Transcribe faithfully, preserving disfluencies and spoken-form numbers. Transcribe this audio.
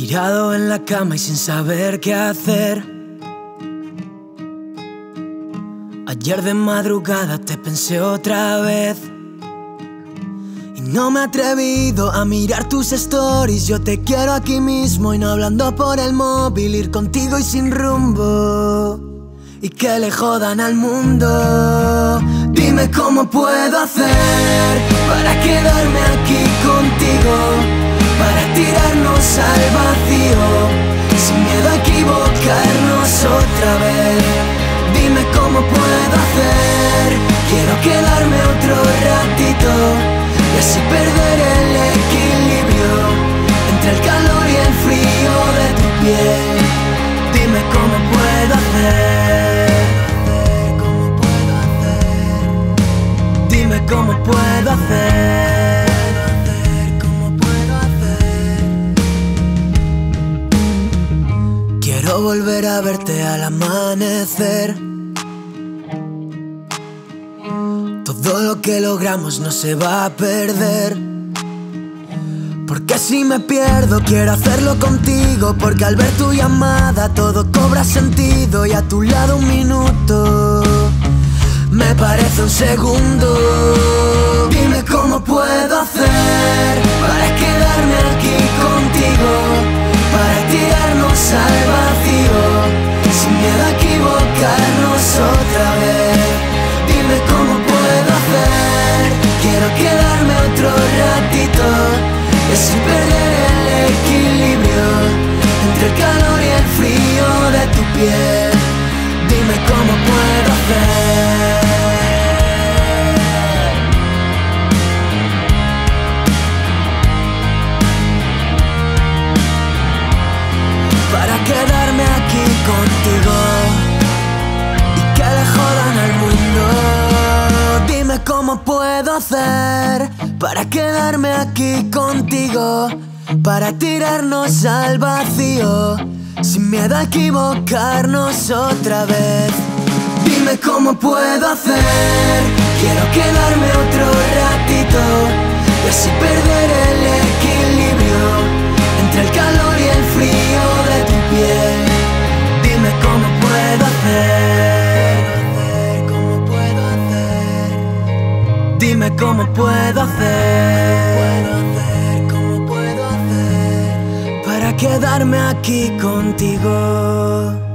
Tirado en la cama y sin saber qué hacer. Ayer de madrugada te pensé otra vez y no me he atrevido a mirar tus stories. Yo te quiero aquí mismo y no hablando por el móvil. Ir contigo y sin rumbo y que le jodan al mundo. Dime cómo puedo hacer para quedarme aquí contigo, para tirarnos al vacío, sin miedo a equivocarnos otra vez. Dime cómo puedo hacer, quiero quedarme otro ratito y así perder el equilibrio entre el calor y el frío de tu piel. Dime cómo puedo hacer, cómo puedo hacer. Dime cómo puedo hacer. Quiero volver a verte al amanecer. Todo lo que logramos no se va a perder, porque si me pierdo quiero hacerlo contigo, porque al ver tu llamada todo cobra sentido y a tu lado un minuto me parece un segundo. Dime cómo puedo hacer para quedarme aquí contigo, para tirarnos al vacío, sin miedo a equivocarnos otra vez. Dime cómo puedo hacer, quiero quedarme otro ratito, es perder el equilibrio entre el calor y el frío de tu piel. Dime cómo puedo hacer. Quedarme aquí contigo y que le jodan al mundo. Dime cómo puedo hacer para quedarme aquí contigo, para tirarnos al vacío, sin miedo a equivocarnos otra vez. Dime cómo puedo hacer, quiero quedarme otro ratito y así perder el equilibrio entre el calor y el frío. Dime cómo puedo hacer, cómo puedo hacer. Dime cómo puedo hacer, cómo puedo hacer para quedarme aquí contigo.